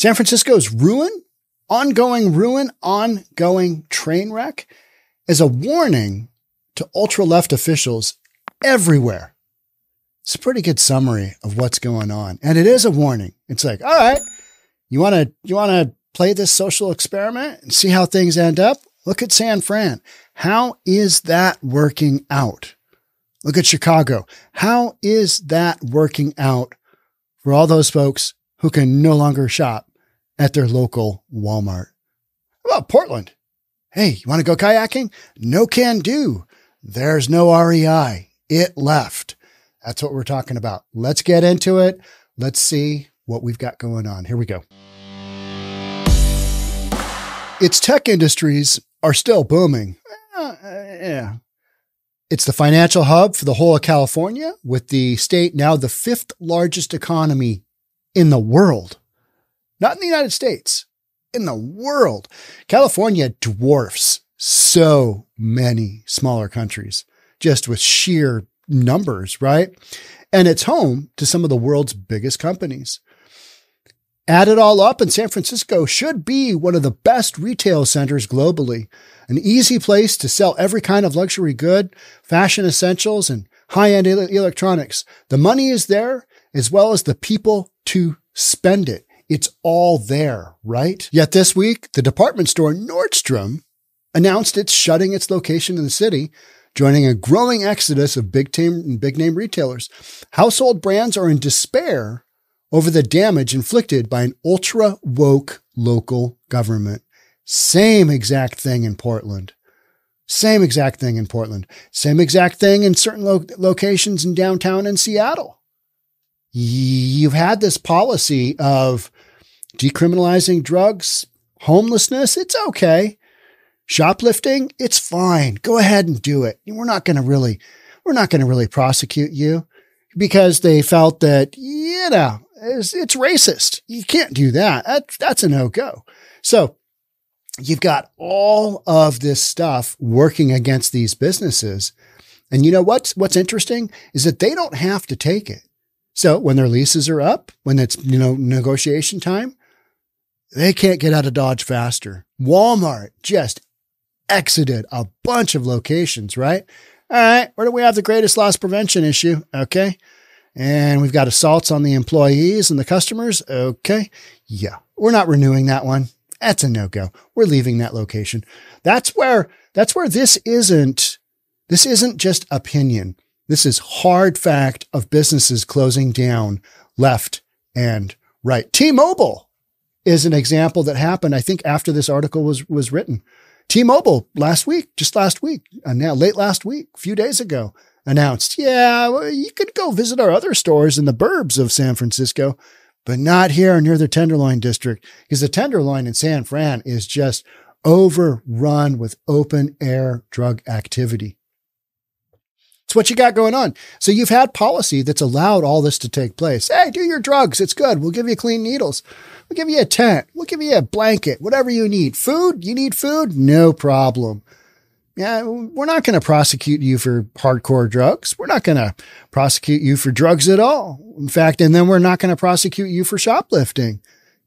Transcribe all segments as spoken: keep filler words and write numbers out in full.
San Francisco's ruin, ongoing ruin, ongoing train wreck is a warning to ultra-left officials everywhere. It's a pretty good summary of what's going on. And it is a warning. It's like, all right, you want to you want to play this social experiment and see how things end up? Look at San Fran. How is that working out? Look at Chicago. How is that working out for all those folks who can no longer shop at their local Walmart? How about Portland? Hey, you want to go kayaking? No can do. There's no R E I. It left. That's what we're talking about. Let's get into it. Let's see what we've got going on. Here we go. Its tech industries are still booming. Uh, yeah. It's the financial hub for the whole of California, with the state now the fifth largest economy in the world. Not in the United States, in the world. California dwarfs so many smaller countries just with sheer numbers, right? And it's home to some of the world's biggest companies. Add it all up, and San Francisco should be one of the best retail centers globally, an easy place to sell every kind of luxury good, fashion essentials, and high-end ele- electronics. The money is there, as well as the people to spend it. It's all there, right? Yet this week, the department store Nordstrom announced it's shutting its location in the city, joining a growing exodus of big team and big name retailers. Household brands are in despair over the damage inflicted by an ultra woke local government. Same exact thing in Portland. Same exact thing in Portland. Same exact thing in certain lo- locations in downtown and Seattle. You've had this policy of decriminalizing drugs, homelessness. It's okay. Shoplifting, it's fine. Go ahead and do it. We're not going to really, we're not going to really prosecute you, because they felt that, you know, it's, it's racist. You can't do that. that. That's a no-go. So you've got all of this stuff working against these businesses. And you know what's, what's interesting is that they don't have to take it. So when their leases are up, when it's, you know, negotiation time, they can't get out of Dodge faster. Walmart just exited a bunch of locations, right? All right, where do we have the greatest loss prevention issue? Okay. And we've got assaults on the employees and the customers. Okay. Yeah. We're not renewing that one. That's a no-go. We're leaving that location. That's where, that's where this isn't, this isn't just opinion. This is hard fact of businesses closing down left and right. T-Mobile is an example that happened, I think, after this article was, was written. T-Mobile last week, just last week, and now late last week, a few days ago, announced, yeah, well, you could go visit our other stores in the burbs of San Francisco, but not here near the Tenderloin district, because the Tenderloin in San Fran is just overrun with open air drug activity. It's what you got going on. So you've had policy that's allowed all this to take place. Hey, do your drugs. It's good. We'll give you clean needles. We'll give you a tent. We'll give you a blanket, whatever you need. Food? You need food? No problem. Yeah, we're not going to prosecute you for hardcore drugs. We're not going to prosecute you for drugs at all. In fact, and then we're not going to prosecute you for shoplifting.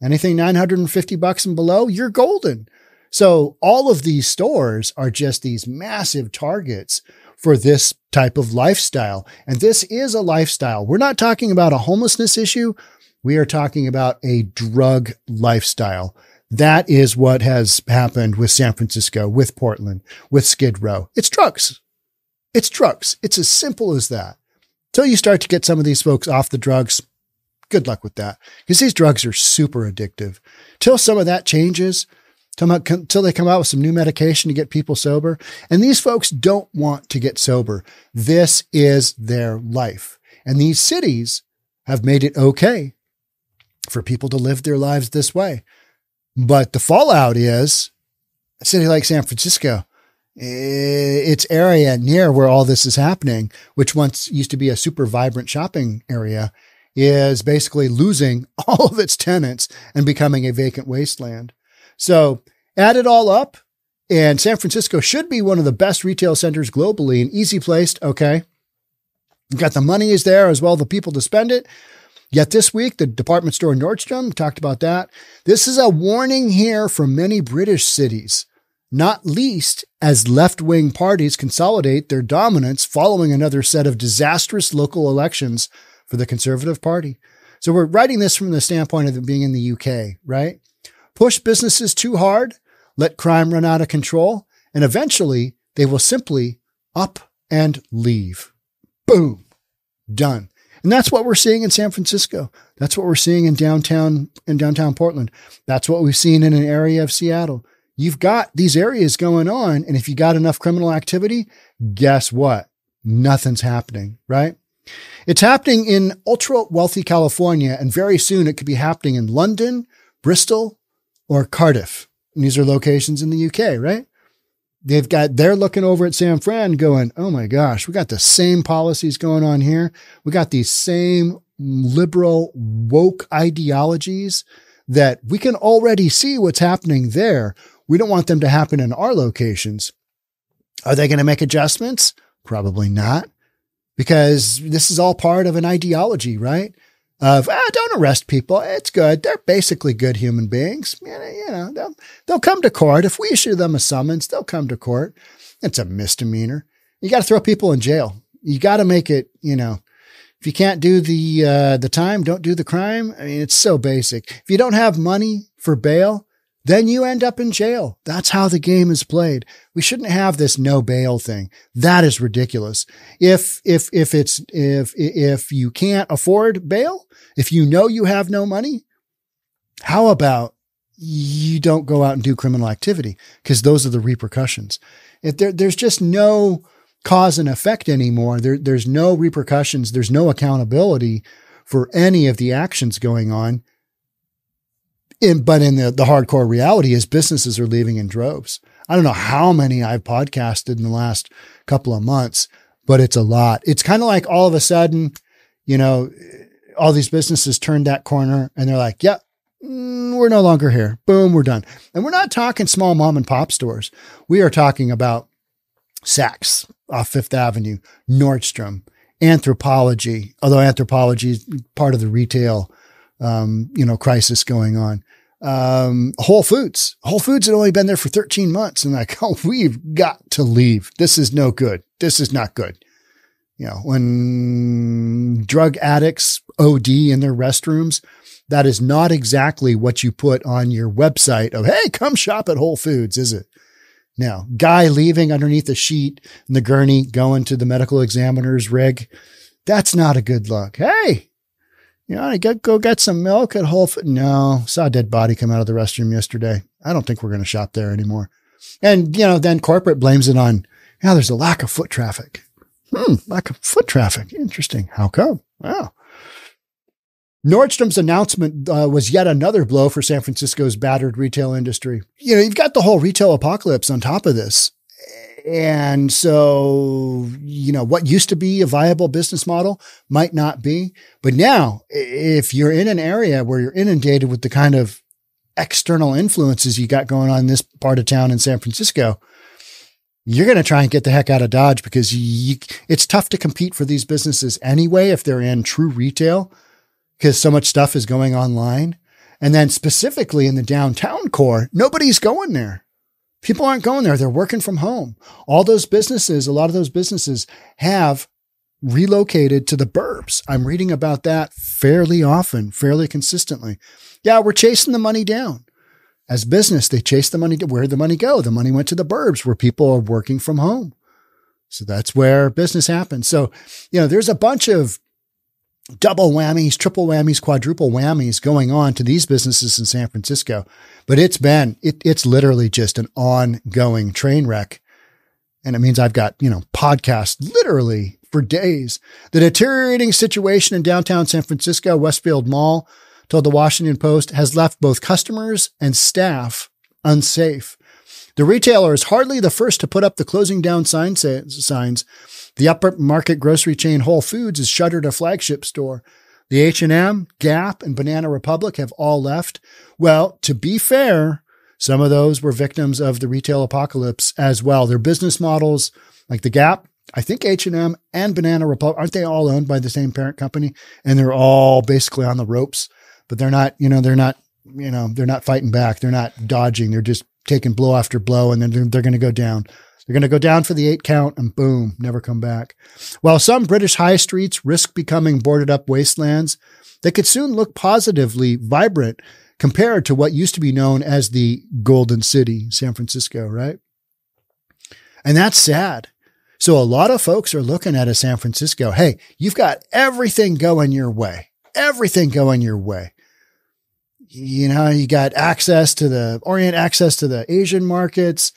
Anything nine hundred fifty bucks and below, you're golden. So all of these stores are just these massive targets for this type of lifestyle. And this is a lifestyle. We're not talking about a homelessness issue. We are talking about a drug lifestyle. That is what has happened with San Francisco, with Portland, with Skid Row. It's drugs. It's drugs. It's as simple as that. Till you start to get some of these folks off the drugs, good luck with that, because these drugs are super addictive. Till some of that changes, until they come out with some new medication to get people sober. And these folks don't want to get sober. This is their life. And these cities have made it okay for people to live their lives this way. But the fallout is a city like San Francisco, its area near where all this is happening, which once used to be a super vibrant shopping area, is basically losing all of its tenants and becoming a vacant wasteland. So add it all up, and San Francisco should be one of the best retail centers globally, an easy place. Okay. You've got the money is there as well, the people to spend it. Yet this week, the department store Nordstrom talked about that. This is a warning here for many British cities, not least as left-wing parties consolidate their dominance following another set of disastrous local elections for the Conservative Party. So we're writing this from the standpoint of it being in the U K, right? Push businesses too hard, let crime run out of control, and eventually they will simply up and leave. Boom. Done. And that's what we're seeing in San Francisco. That's what we're seeing in downtown, in downtown Portland. That's what we've seen in an area of Seattle. You've got these areas going on. And if you got enough criminal activity, guess what? Nothing's happening, right? It's happening in ultra-wealthy California, and very soon it could be happening in London, Bristol, or Cardiff. And these are locations in the U K, right? They've got, they're looking over at San Fran going, oh my gosh, we got the same policies going on here. We got these same liberal woke ideologies that we can already see what's happening there. We don't want them to happen in our locations. Are they going to make adjustments? Probably not. Because this is all part of an ideology, right? Of, ah, don't arrest people. It's good. They're basically good human beings. You know, they'll, they'll come to court. If we issue them a summons, they'll come to court. It's a misdemeanor. You got to throw people in jail. You got to make it, you know, if you can't do the, uh, the time, don't do the crime. I mean, it's so basic. If you don't have money for bail, then you end up in jail. That's how the game is played. We shouldn't have this no bail thing. That is ridiculous. If, if, if it's, if, if you can't afford bail, if you know you have no money, how about you don't go out and do criminal activity? Because those are the repercussions. If there, there's just no cause and effect anymore. There, there's no repercussions. There's no accountability for any of the actions going on. In, but in the, the hardcore reality is businesses are leaving in droves. I don't know how many I've podcasted in the last couple of months, but it's a lot. It's kind of like all of a sudden, you know, all these businesses turned that corner and they're like, yep, yeah, mm, we're no longer here. Boom, we're done. And we're not talking small mom and pop stores. We are talking about Saks off Fifth Avenue, Nordstrom, Anthropology, although Anthropology is part of the retail Um, you know, crisis going on. Um, Whole Foods. Whole Foods had only been there for thirteen months. And like, oh, we've got to leave. This is no good. This is not good. You know, when drug addicts O D in their restrooms, that is not exactly what you put on your website of, hey, come shop at Whole Foods, is it? Now, guy leaving underneath the sheet in the gurney, going to the medical examiner's rig. That's not a good look. Hey, you know, I get, go get some milk at Whole Foods. No, saw a dead body come out of the restroom yesterday. I don't think we're going to shop there anymore. And, you know, then corporate blames it on, yeah, you know, there's a lack of foot traffic. Hmm, lack of foot traffic. Interesting. How come? Wow. Nordstrom's announcement uh, was yet another blow for San Francisco's battered retail industry. You know, you've got the whole retail apocalypse on top of this. And so, you know, what used to be a viable business model might not be. But now, if you're in an area where you're inundated with the kind of external influences you got going on in this part of town in San Francisco, you're going to try and get the heck out of Dodge because you, it's tough to compete for these businesses anyway if they're in true retail because so much stuff is going online. And then specifically in the downtown core, nobody's going there. People aren't going there. They're working from home. All those businesses, a lot of those businesses have relocated to the burbs. I'm reading about that fairly often, fairly consistently. Yeah, we're chasing the money down. As business, they chase the money. Where'd the money go? The money went to the burbs where people are working from home. So that's where business happens. So, you know, there's a bunch of double whammies, triple whammies, quadruple whammies going on to these businesses in San Francisco. But it's been, it, it's literally just an ongoing train wreck. And it means I've got, you know, podcasts literally for days. The deteriorating situation in downtown San Francisco, Westfield Mall, told the Washington Post, has left both customers and staff unsafe. The retailer is hardly the first to put up the closing down sign sa- signs. The upmarket grocery chain Whole Foods has shuttered a flagship store. The H and M, Gap, and Banana Republic have all left. Well, to be fair, some of those were victims of the retail apocalypse as well. Their business models, like the Gap, I think H and M and Banana Republic, aren't they all owned by the same parent company? And they're all basically on the ropes, but they're not, you know, they're not, you know, they're not fighting back. They're not dodging. They're just taking blow after blow. And then they're, they're going to go down. They're going to go down for the eight count and boom, never come back. While some British high streets risk becoming boarded up wastelands, they could soon look positively vibrant compared to what used to be known as the Golden City, San Francisco, right? And that's sad. So a lot of folks are looking at a San Francisco, hey, you've got everything going your way, everything going your way. You know, you got access to the Orient, access to the Asian markets.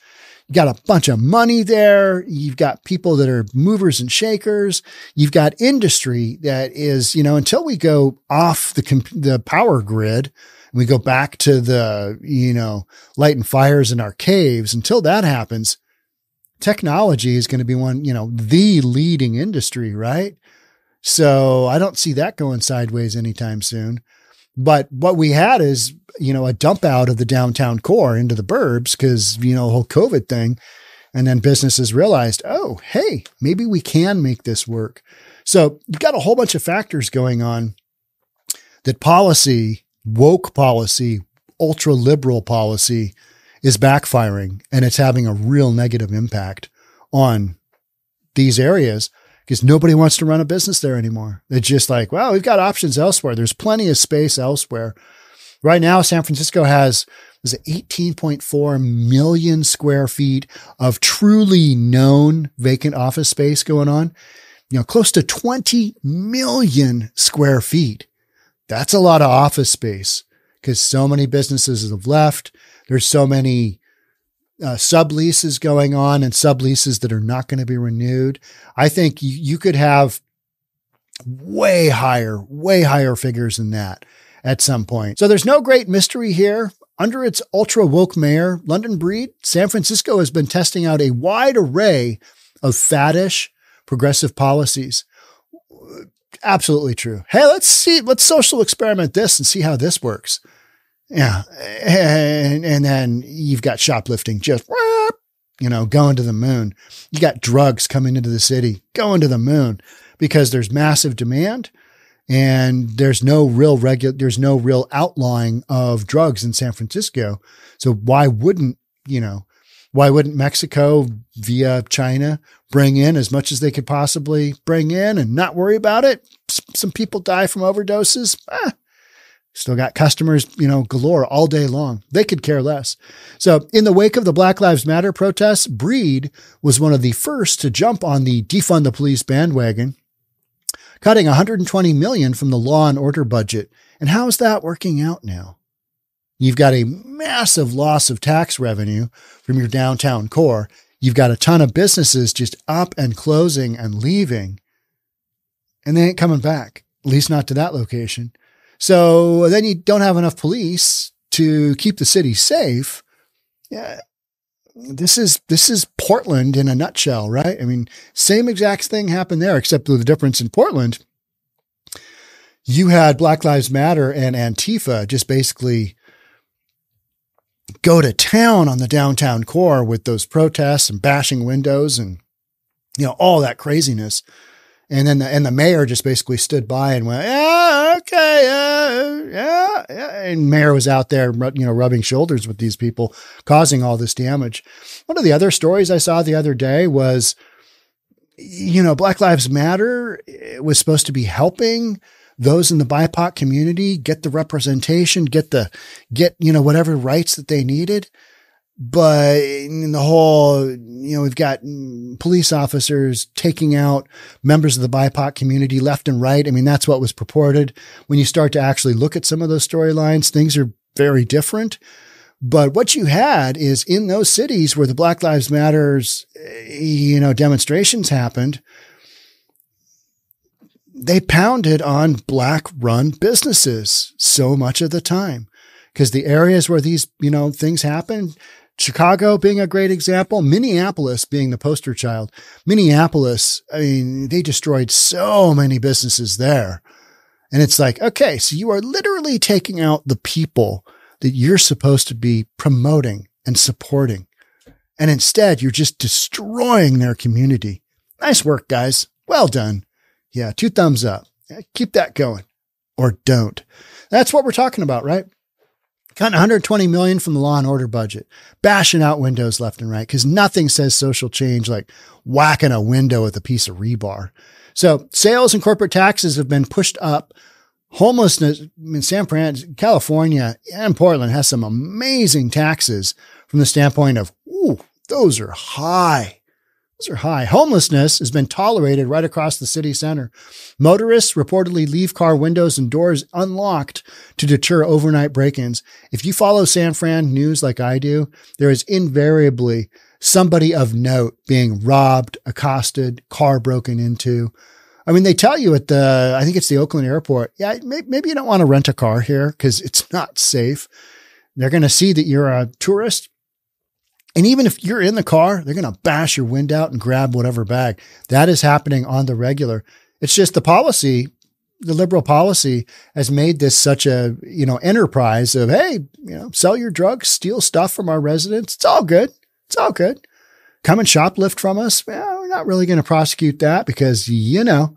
You got a bunch of money there. You've got people that are movers and shakers. You've got industry that is, you know, until we go off the the power grid and we go back to the, you know, light and fires in our caves, until that happens, technology is going to be one, you know, the leading industry, right? So I don't see that going sideways anytime soon. But what we had is, you know, a dump out of the downtown core into the burbs because, you know, the whole COVID thing. And then businesses realized, oh, hey, maybe we can make this work. So you've got a whole bunch of factors going on that policy, woke policy, ultra liberal policy is backfiring, and it's having a real negative impact on these areas. Because nobody wants to run a business there anymore. They're just like, well, we've got options elsewhere. There's plenty of space elsewhere. Right now, San Francisco has is it eighteen point four million square feet of truly known vacant office space going on. You know, close to twenty million square feet. That's a lot of office space because so many businesses have left. There's so many Uh, subleases going on and subleases that are not going to be renewed. I think you, you could have way higher, way higher figures than that at some point. So there's no great mystery here. Under its ultra woke mayor, London Breed, San Francisco has been testing out a wide array of faddish progressive policies. Absolutely true. Hey, let's see, let's social experiment this and see how this works. Yeah. And, and then you've got shoplifting just, you know, going to the moon. You got drugs coming into the city, going to the moon because there's massive demand and there's no real regular, there's no real outlawing of drugs in San Francisco. So why wouldn't, you know, why wouldn't Mexico via China bring in as much as they could possibly bring in and not worry about it? S- some people die from overdoses. Ah. Still got customers, you know, galore all day long. They could care less. So in the wake of the Black Lives Matter protests, Breed was one of the first to jump on the defund the police bandwagon, cutting one hundred twenty million dollars from the law and order budget. And how's that working out now? You've got a massive loss of tax revenue from your downtown core. You've got a ton of businesses just up and closing and leaving. And they ain't coming back, at least not to that location. So then you don't have enough police to keep the city safe. Yeah. This is, this is Portland in a nutshell, right? I mean, same exact thing happened there, except with the difference in Portland, you had Black Lives Matter and Antifa just basically go to town on the downtown core with those protests and bashing windows and, you know, all that craziness. And then the, and the mayor just basically stood by and went, yeah, okay, yeah, yeah, yeah. And mayor was out there, you know, rubbing shoulders with these people, causing all this damage. One of the other stories I saw the other day was, you know, Black Lives Matter was supposed to be helping those in the B I P O C community get the representation, get the, get, you know, whatever rights that they needed. But in the whole, you know, we've got police officers taking out members of the B I P O C community left and right. I mean, that's what was purported. When you start to actually look at some of those storylines, things are very different. But what you had is in those cities where the Black Lives Matters, you know, demonstrations happened, they pounded on black run businesses so much of the time. Because the areas where these, you know, things happen, Chicago being a great example, Minneapolis being the poster child. Minneapolis, I mean, they destroyed so many businesses there. And it's like, okay, so you are literally taking out the people that you're supposed to be promoting and supporting. And instead, you're just destroying their community. Nice work, guys. Well done. Yeah. Two thumbs up. Keep that going or don't. That's what we're talking about, right? Cutting one hundred twenty million dollars from the law and order budget, bashing out windows left and right. Cause nothing says social change like whacking a window with a piece of rebar. So sales and corporate taxes have been pushed up. Homelessness in San Francisco, California, and Portland has some amazing taxes from the standpoint of, ooh, those are high. Those are high. Homelessness has been tolerated right across the city center. Motorists reportedly leave car windows and doors unlocked to deter overnight break-ins. If you follow San Fran news like I do, there is invariably somebody of note being robbed, accosted, car broken into. I mean, they tell you at the, I think it's the Oakland airport, yeah, maybe you don't want to rent a car here because it's not safe. They're going to see that you're a tourist. And even if you're in the car, they're going to bash your window out and grab whatever bag. That is happening on the regular. It's just the policy, the liberal policy has made this such a, you know, enterprise of, hey, you know, sell your drugs, steal stuff from our residents. It's all good. It's all good. Come and shoplift from us. Well, we're not really going to prosecute that because, you know,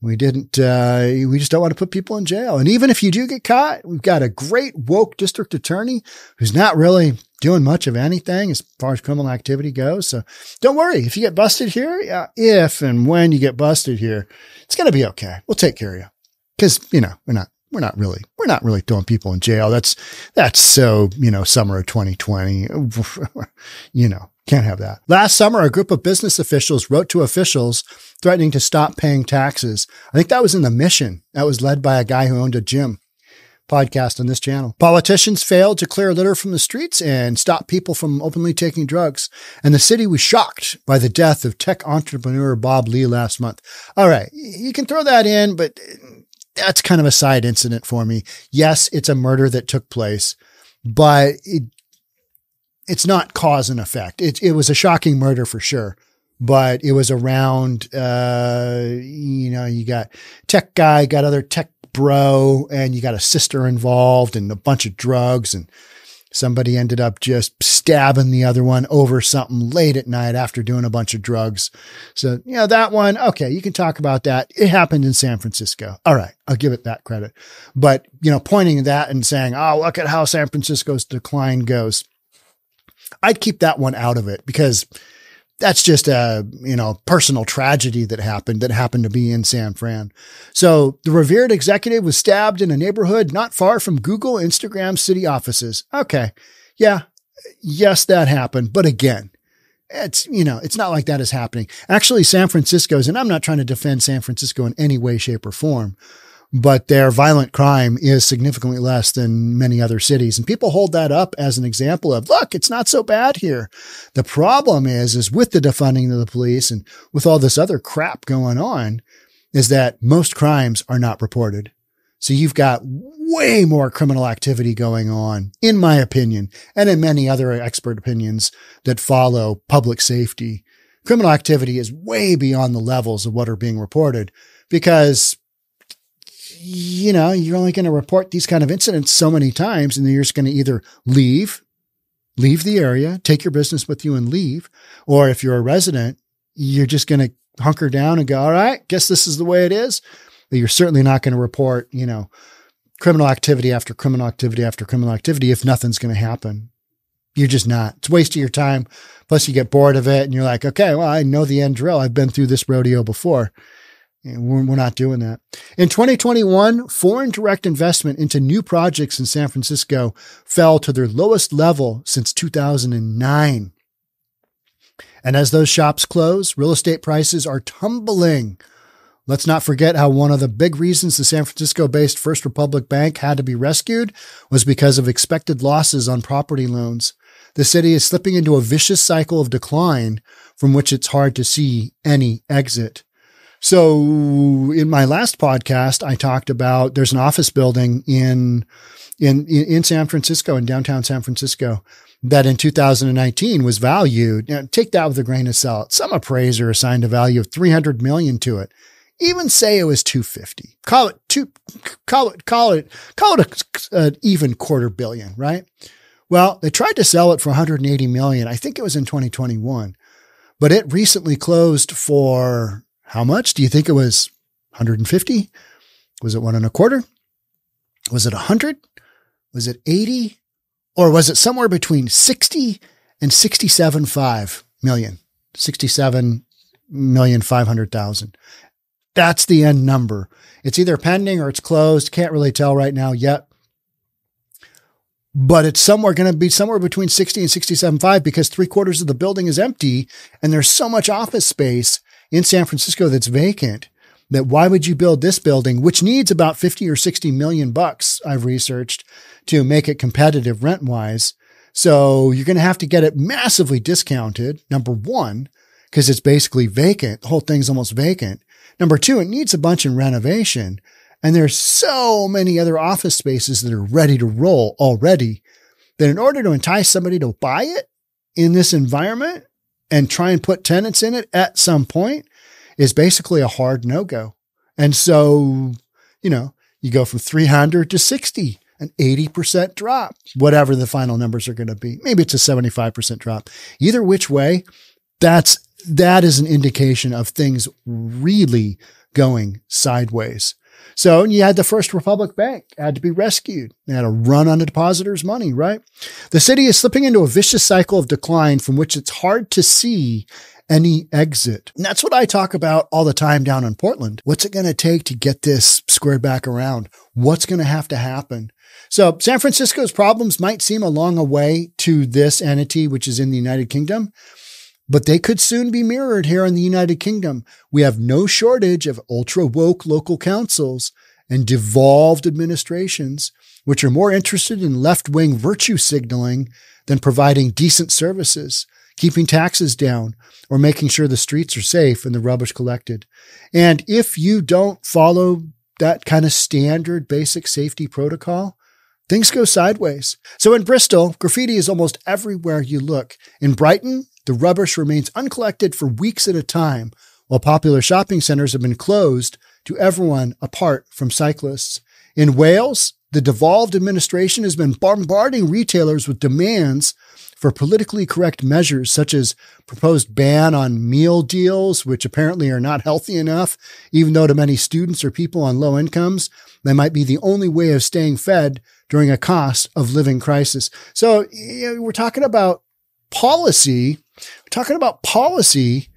we didn't, uh, we just don't want to put people in jail. And even if you do get caught, we've got a great woke district attorney who's not really doing much of anything as far as criminal activity goes. So don't worry. If you get busted here, yeah, if and when you get busted here, it's going to be okay. We'll take care of you. Cause you know, we're not, we're not really, we're not really throwing people in jail. That's, that's so, you know, summer of twenty twenty, you know, can't have that. Last summer, a group of business officials wrote to officials threatening to stop paying taxes. I think that was in the Mission. That was led by a guy who owned a gym. Podcast on this channel. Politicians failed to clear litter from the streets and stop people from openly taking drugs. And the city was shocked by the death of tech entrepreneur Bob Lee last month. All right. You can throw that in, but that's kind of a side incident for me. Yes, it's a murder that took place, but it, it's not cause and effect. It, it was a shocking murder for sure. But it was around, uh, you know, you got tech guy, got other tech bro, and you got a sister involved and a bunch of drugs, and somebody ended up just stabbing the other one over something late at night after doing a bunch of drugs. So, you know, that one, okay, you can talk about that. It happened in San Francisco. All right. I'll give it that credit. But, you know, pointing at that and saying, oh, look at how San Francisco's decline goes. I'd keep that one out of it because that's just a, you know, personal tragedy that happened, that happened to be in San Fran. So the revered executive was stabbed in a neighborhood not far from Google, Instagram, city offices. Okay. Yeah. Yes, that happened. But again, it's, you know, it's not like that is happening. Actually, San Francisco's, and I'm not trying to defend San Francisco in any way, shape or form, but their violent crime is significantly less than many other cities. And people hold that up as an example of, look, it's not so bad here. The problem is, is with the defunding of the police and with all this other crap going on, is that most crimes are not reported. So you've got way more criminal activity going on, in my opinion, and in many other expert opinions that follow public safety. Criminal activity is way beyond the levels of what are being reported because, you know, you're only going to report these kind of incidents so many times, and then you're just going to either leave, leave the area, take your business with you and leave. Or if you're a resident, you're just going to hunker down and go, all right, guess this is the way it is. But you're certainly not going to report, you know, criminal activity after criminal activity after criminal activity if nothing's going to happen. You're just not. It's a waste of your time. Plus you get bored of it and you're like, okay, well, I know the end drill. I've been through this rodeo before. We're not doing that. In twenty twenty-one, foreign direct investment into new projects in San Francisco fell to their lowest level since two thousand nine. And as those shops close, real estate prices are tumbling. Let's not forget how one of the big reasons the San Francisco-based First Republic Bank had to be rescued was because of expected losses on property loans. The city is slipping into a vicious cycle of decline from which it's hard to see any exit. So in my last podcast, I talked about there's an office building in, in, in San Francisco, in downtown San Francisco, that in two thousand nineteen was valued. You know, take that with a grain of salt. Some appraiser assigned a value of three hundred million dollars to it. Even say it was two hundred fifty. Call it two, call it, call it, call it a, an even quarter billion, right? Well, they tried to sell it for one hundred eighty million dollars. I think it was in twenty twenty-one. But it recently closed for how much? Do you think it was one hundred fifty? Was it one and a quarter? Was it one hundred? Was it eighty? Or was it somewhere between sixty and sixty-seven point five million? sixty-seven million five hundred thousand. That's the end number. It's either pending or it's closed. Can't really tell right now yet. But it's somewhere going to be somewhere between sixty and sixty-seven point five, because three quarters of the building is empty and there's so much office space in San Francisco that's vacant that why would you build this building, which needs about fifty or sixty million bucks, I've researched, to make it competitive rent wise. So you're going to have to get it massively discounted. Number one, because it's basically vacant. The whole thing's almost vacant. Number two, it needs a bunch in renovation. And there's so many other office spaces that are ready to roll already that in order to entice somebody to buy it in this environment and try and put tenants in it at some point is basically a hard no-go. And so, you know, you go from three hundred to sixty, an eighty percent drop, whatever the final numbers are going to be. Maybe it's a seventy-five percent drop. Either which way, that's, that is an indication of things really going sideways. So you had the First Republic Bank had to be rescued. They had a run on the depositors' money, right? The city is slipping into a vicious cycle of decline from which it's hard to see any exit. And that's what I talk about all the time down in Portland. What's it going to take to get this squared back around? What's going to have to happen? So San Francisco's problems might seem a long way to this entity, which is in the United Kingdom, but they could soon be mirrored here in the United Kingdom. We have no shortage of ultra-woke local councils and devolved administrations, which are more interested in left-wing virtue signaling than providing decent services, keeping taxes down, or making sure the streets are safe and the rubbish collected. And if you don't follow that kind of standard basic safety protocol, things go sideways. So in Bristol, graffiti is almost everywhere you look. In Brighton, the rubbish remains uncollected for weeks at a time, while popular shopping centers have been closed to everyone apart from cyclists. In Wales, the devolved administration has been bombarding retailers with demands for politically correct measures, such as proposed ban on meal deals, which apparently are not healthy enough, even though to many students or people on low incomes, they might be the only way of staying fed during a cost of living crisis. So you know, we're talking about policy. We're talking about policy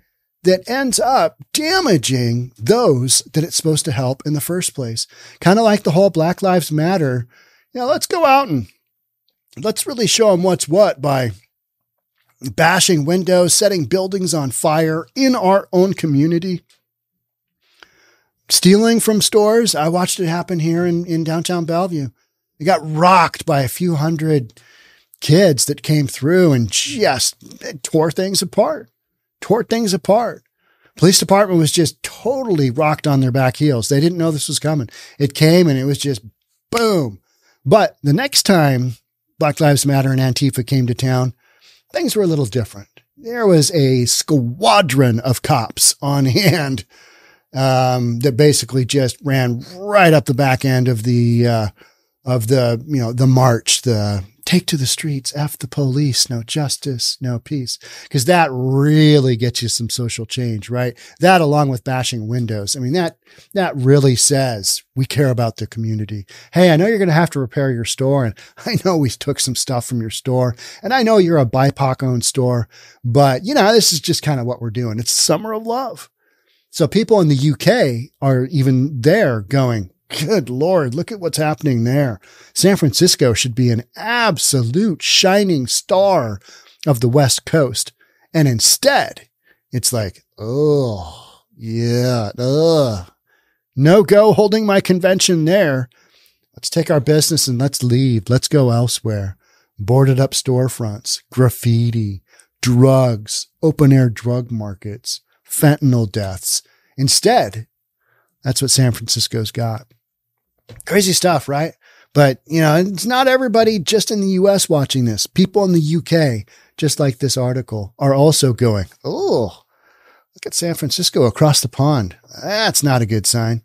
that ends up damaging those that it's supposed to help in the first place. Kind of like the whole Black Lives Matter. You know, let's go out and let's really show them what's what by bashing windows, setting buildings on fire in our own community, stealing from stores. I watched it happen here in, in downtown Bellevue. It got rocked by a few hundred kids that came through and just tore things apart, tore things apart. Police department was just totally rocked on their back heels. They didn't know this was coming. It came and it was just boom. But the next time Black Lives Matter and Antifa came to town, things were a little different. There was a squadron of cops on hand um, that basically just ran right up the back end of the, uh, of the, you know, the march, the, take to the streets, F the police, no justice, no peace. Because that really gets you some social change, right? That along with bashing windows. I mean, that that really says we care about the community. Hey, I know you're going to have to repair your store, and I know we took some stuff from your store, and I know you're a B I P O C-owned store, but, you know, this is just kind of what we're doing. It's summer of love. So people in the U K are even there going, good Lord, look at what's happening there. San Francisco should be an absolute shining star of the West Coast. And instead, it's like, oh, yeah, ugh. No go holding my convention there. Let's take our business and let's leave. Let's go elsewhere. Boarded up storefronts, graffiti, drugs, open air drug markets, fentanyl deaths. Instead, that's what San Francisco's got. Crazy stuff, right? But, you know, it's not everybody just in the U S watching this. People in the U K, just like this article, are also going, oh, look at San Francisco across the pond. That's not a good sign.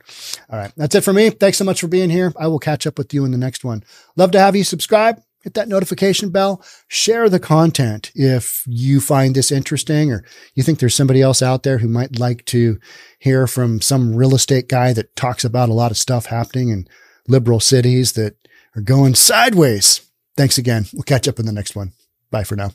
All right. That's it for me. Thanks so much for being here. I will catch up with you in the next one. Love to have you subscribe. hit that notification bell, share the content if you find this interesting or you think there's somebody else out there who might like to hear from some real estate guy that talks about a lot of stuff happening in liberal cities that are going sideways. Thanks again. We'll catch up in the next one. Bye for now.